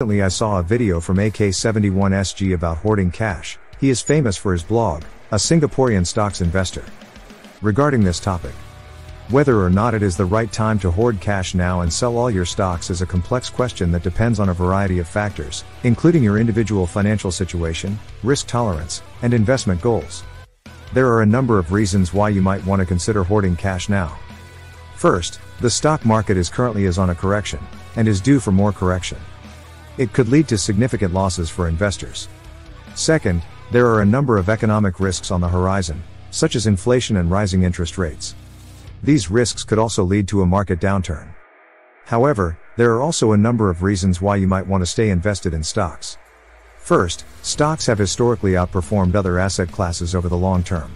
Recently I saw a video from AK71SG about hoarding cash. He is famous for his blog, a Singaporean stocks investor. Regarding this topic, whether or not it is the right time to hoard cash now and sell all your stocks is a complex question that depends on a variety of factors, including your individual financial situation, risk tolerance, and investment goals. There are a number of reasons why you might want to consider hoarding cash now. First, the stock market is currently on a correction, and is due for more correction. It could lead to significant losses for investors. Second, there are a number of economic risks on the horizon, such as inflation and rising interest rates. These risks could also lead to a market downturn. However, there are also a number of reasons why you might want to stay invested in stocks. First, stocks have historically outperformed other asset classes over the long term.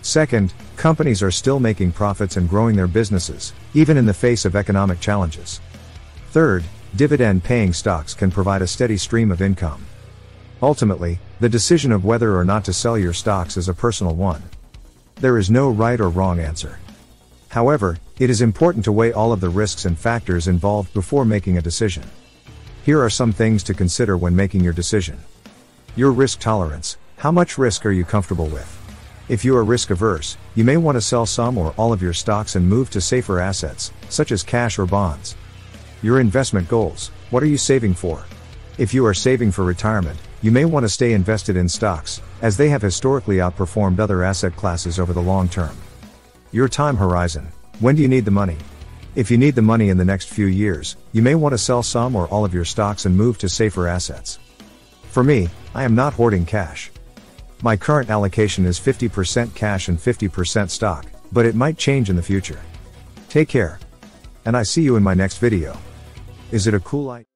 Second, companies are still making profits and growing their businesses, even in the face of economic challenges. Third, dividend-paying stocks can provide a steady stream of income. Ultimately, the decision of whether or not to sell your stocks is a personal one. There is no right or wrong answer. However, it is important to weigh all of the risks and factors involved before making a decision. Here are some things to consider when making your decision. Your risk tolerance. How much risk are you comfortable with? If you are risk-averse, you may want to sell some or all of your stocks and move to safer assets, such as cash or bonds. Your investment goals. What are you saving for? If you are saving for retirement, you may want to stay invested in stocks, as they have historically outperformed other asset classes over the long term. Your time horizon. When do you need the money? If you need the money in the next few years, you may want to sell some or all of your stocks and move to safer assets. For me, I am not hoarding cash. My current allocation is 50% cash and 50% stock, but it might change in the future. Take care, and I see you in my next video. Is it a cool idea?